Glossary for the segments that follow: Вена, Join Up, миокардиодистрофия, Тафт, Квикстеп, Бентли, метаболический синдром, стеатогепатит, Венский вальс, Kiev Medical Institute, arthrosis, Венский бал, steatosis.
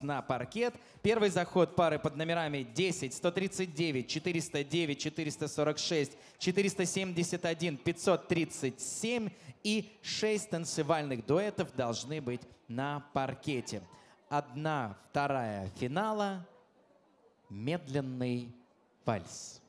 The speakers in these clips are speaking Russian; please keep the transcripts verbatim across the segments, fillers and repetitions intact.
На паркет. Первый заход пары под номерами десять, сто тридцать девять, четыреста девять, четыреста сорок шесть, четыреста семьдесят один, пятьсот тридцать семь и шесть танцевальных дуэтов должны быть на паркете. Одна, вторая финала. Медленный вальс.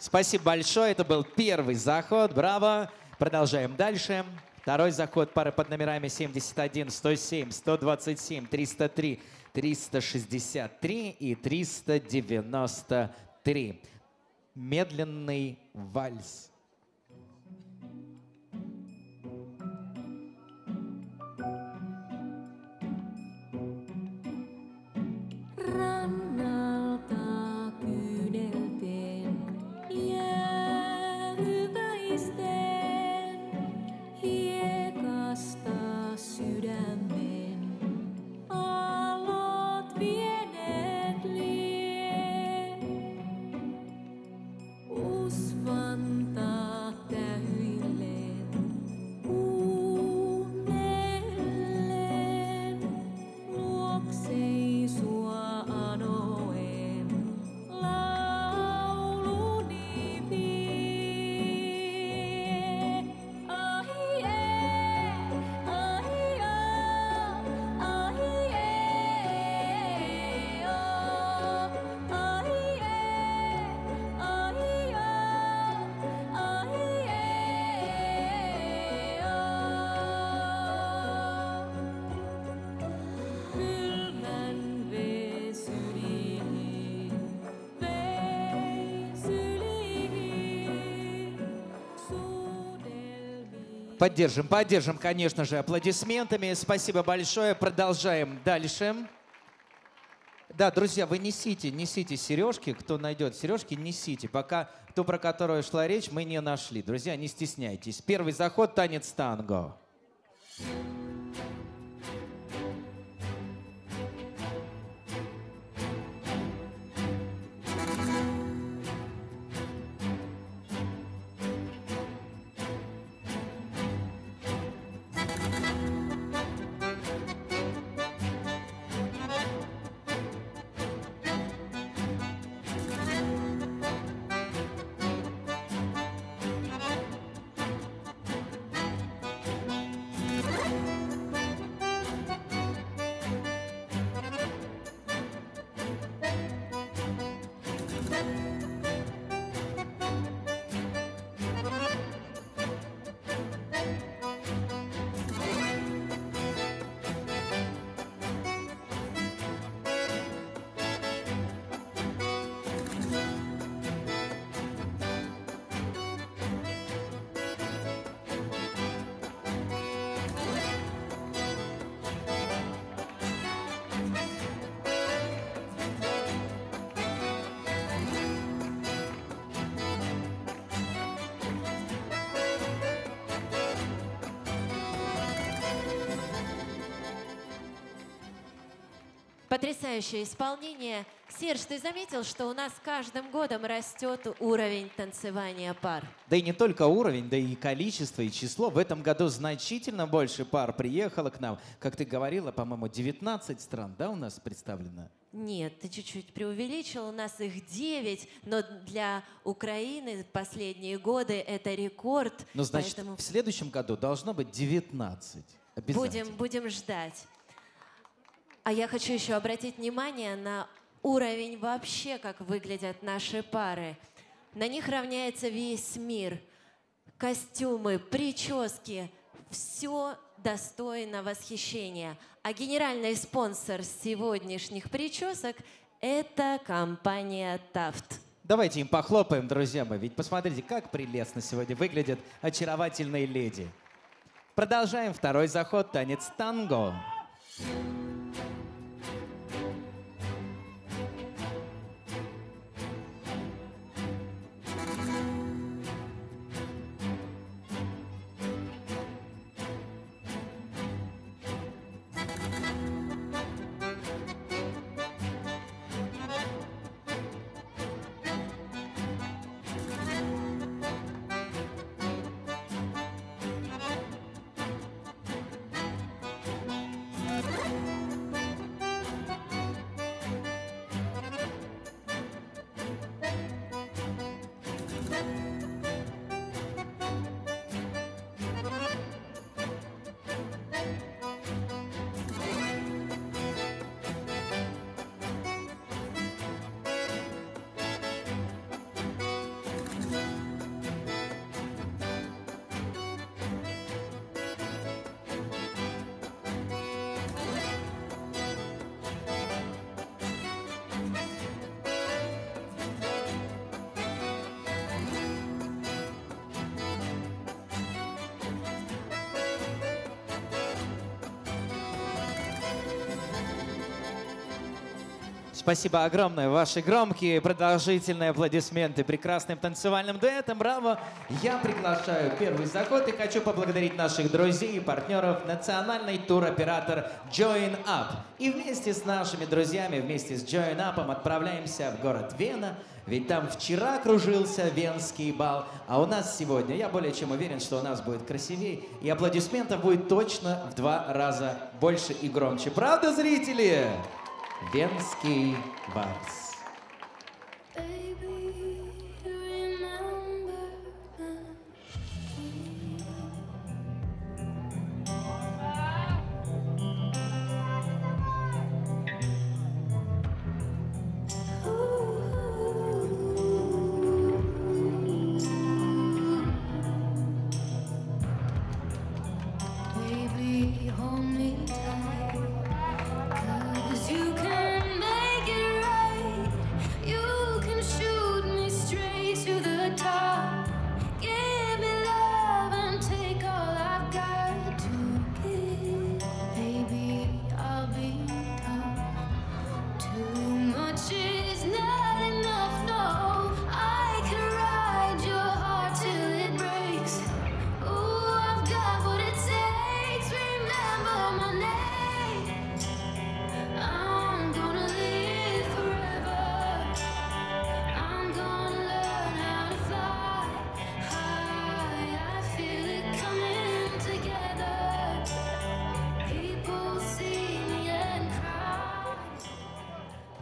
Спасибо большое. Это был первый заход. Браво. Продолжаем дальше. Второй заход пары под номерами семьдесят один, сто семь, сто двадцать семь, триста три, триста шестьдесят три и триста девяносто три. Медленный вальс. Поддержим, поддержим, конечно же, аплодисментами. Спасибо большое. Продолжаем дальше. Да, друзья, вы несите, несите сережки. Кто найдет сережки, несите. Пока ту, про которую шла речь, мы не нашли. Друзья, не стесняйтесь. Первый заход — танец танго. We'll be right back. Потрясающее исполнение. Серж, ты заметил, что у нас каждым годом растет уровень танцевания пар? Да и не только уровень, да и количество, и число. В этом году значительно больше пар приехало к нам. Как ты говорила, по-моему, девятнадцать стран, да, у нас представлено? Нет, ты чуть-чуть преувеличил, у нас их девять, но для Украины последние годы это рекорд. Ну, значит, поэтому... в следующем году должно быть девятнадцать. Обязательно. Будем, будем ждать. А я хочу еще обратить внимание на уровень вообще, как выглядят наши пары. На них равняется весь мир. Костюмы, прически, все достойно восхищения. А генеральный спонсор сегодняшних причесок – это компания Тафт. Давайте им похлопаем, друзья мои, ведь посмотрите, как прелестно сегодня выглядят очаровательные леди. Продолжаем второй заход, танец танго. Спасибо огромное. Ваши громкие продолжительные аплодисменты прекрасным танцевальным дуэтом. Браво! Я приглашаю первый заход и хочу поблагодарить наших друзей и партнеров национальный туроператор Join Up. И вместе с нашими друзьями, вместе с Join Up отправляемся в город Вена. Ведь там вчера кружился Венский бал, а у нас сегодня, я более чем уверен, что у нас будет красивее, и аплодисментов будет точно в два раза больше и громче. Правда, зрители? Венский вальс.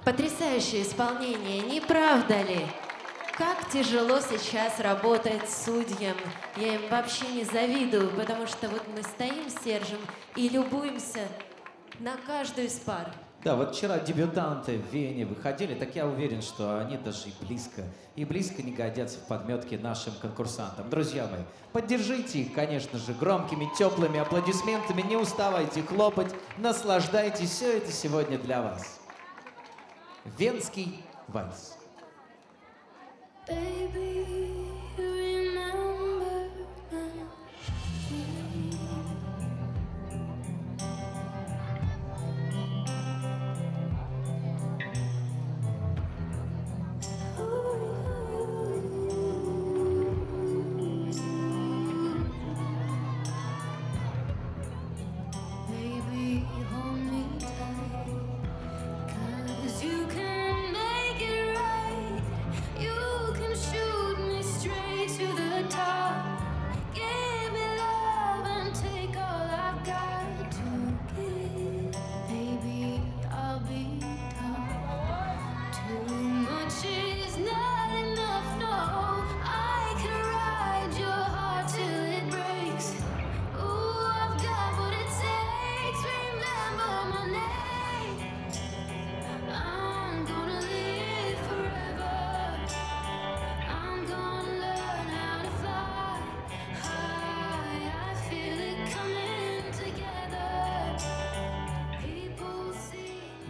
Потрясающее исполнение, не правда ли? Как тяжело сейчас работать судьям. Я им вообще не завидую, потому что вот мы стоим с Сержем и любуемся на каждую из пар. Да, вот вчера дебютанты в Вене выходили, так я уверен, что они даже и близко, и близко не годятся в подметке нашим конкурсантам. Друзья мои, поддержите их, конечно же, громкими, теплыми аплодисментами, не уставайте хлопать, наслаждайтесь, все это сегодня для вас. Венский вальс.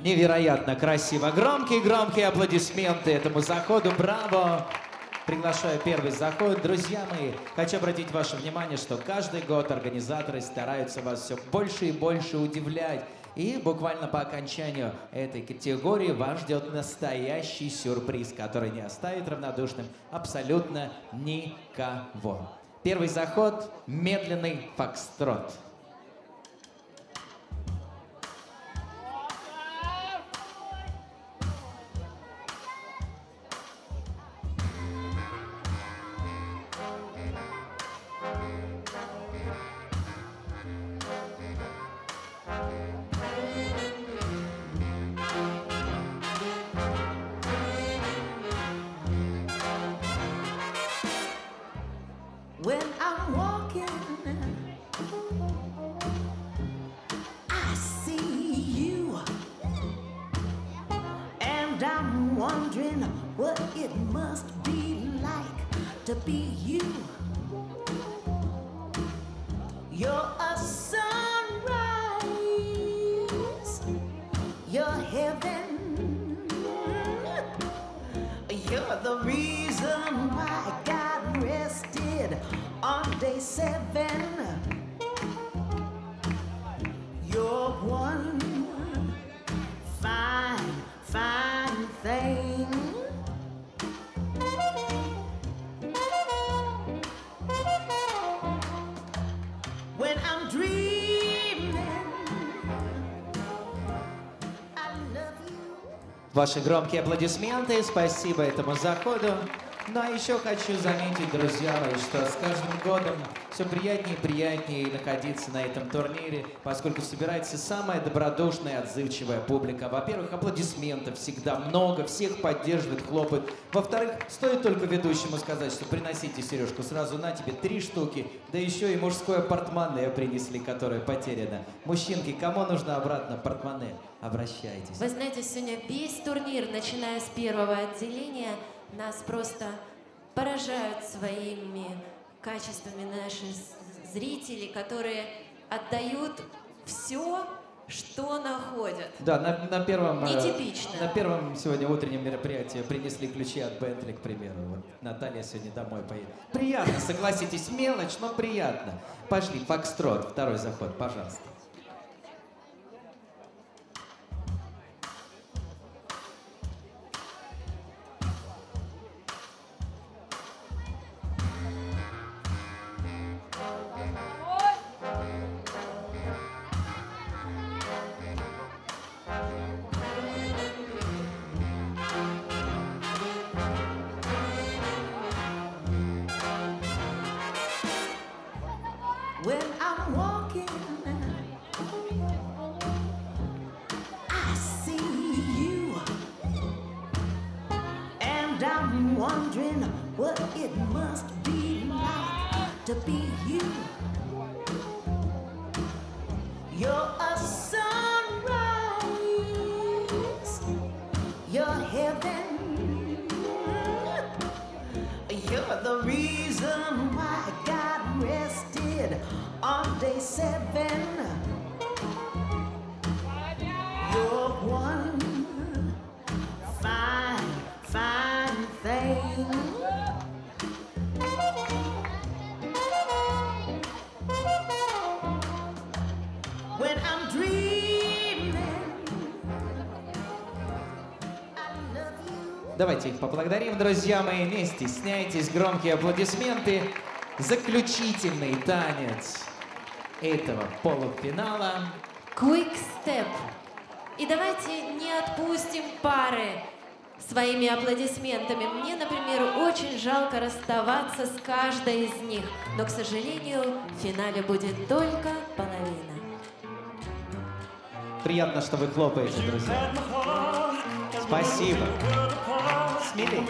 невероятно красиво. Громкие-громкие аплодисменты этому заходу. Браво! Приглашаю первый заход. Друзья мои, хочу обратить ваше внимание, что каждый год организаторы стараются вас все больше и больше удивлять. И буквально по окончанию этой категории вас ждет настоящий сюрприз, который не оставит равнодушным абсолютно никого. Первый заход – медленный фокстрот. Ваши громкие аплодисменты, спасибо этому заходу. Ну а еще хочу заметить, друзья, что с каждым годом все приятнее и приятнее находиться на этом турнире, поскольку собирается самая добродушная и отзывчивая публика. Во-первых, аплодисментов всегда много, всех поддерживают, хлопают. Во-вторых, стоит только ведущему сказать, что приносите сережку, сразу на тебе три штуки, да еще и мужское портмоне принесли, которое потеряно. Мужчинки, кому нужно обратно портмоне, обращайтесь. Вы знаете, сегодня весь турнир, начиная с первого отделения, нас просто поражают своими качествами наши зрители, которые отдают все, что находят. Да, на, на первом... Нетипично. На первом сегодня утреннем мероприятии принесли ключи от Бентли, к примеру. Вот Наталья сегодня домой поедет. Приятно, согласитесь, мелочь, но приятно. Пошли, фокстрот, второй заход, пожалуйста. Давайте их поблагодарим, друзья мои. Не стесняйтесь, громкие аплодисменты. Заключительный танец этого полуфинала. Квикстеп. И давайте не отпустим пары своими аплодисментами. Мне, например, очень жалко расставаться с каждой из них. Но, к сожалению, в финале будет только половина. Приятно, что вы хлопаете, друзья. Спасибо. Смелей.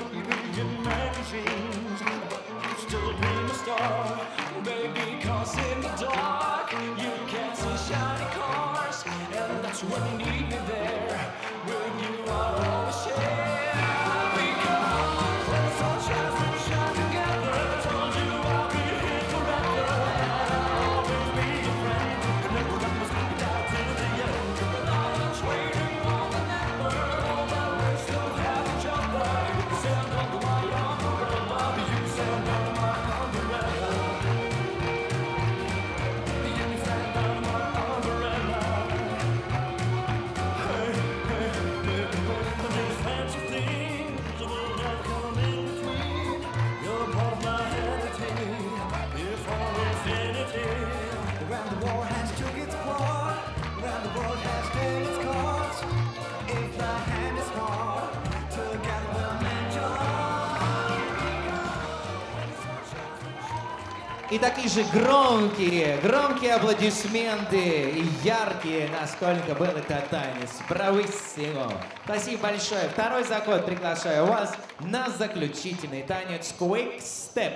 И такие же громкие, громкие аплодисменты и яркие, насколько был этот танец. Брависсимо. Спасибо большое. Второй заход приглашаю вас на заключительный танец Quick Step.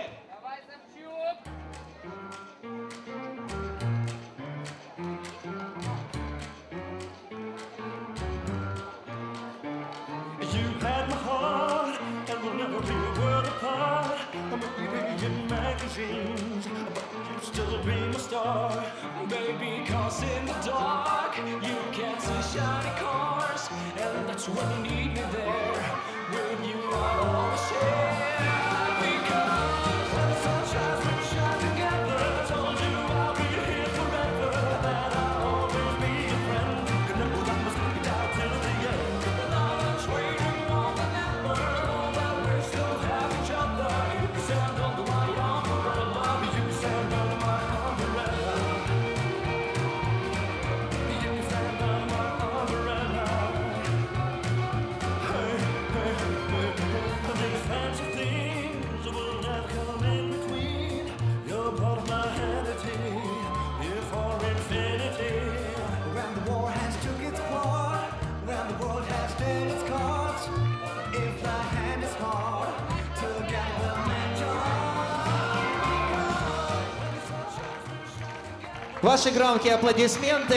Baby, cause in the dark you can't see shiny cars, and that's when you need me there. With you I'll always share, because when the sun shines, we shine together. I told you I'll be here forever, that I'll always be a friend. Connect that must be out till the end. The love waiting more than ever, that we still have each other. You can stand on the wire, I love you. You can stand on my arm. Ваши громкие аплодисменты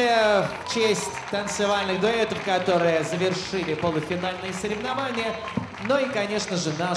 в честь танцевальных дуэтов, которые завершили полуфинальные соревнования. Ну и, конечно же, наш...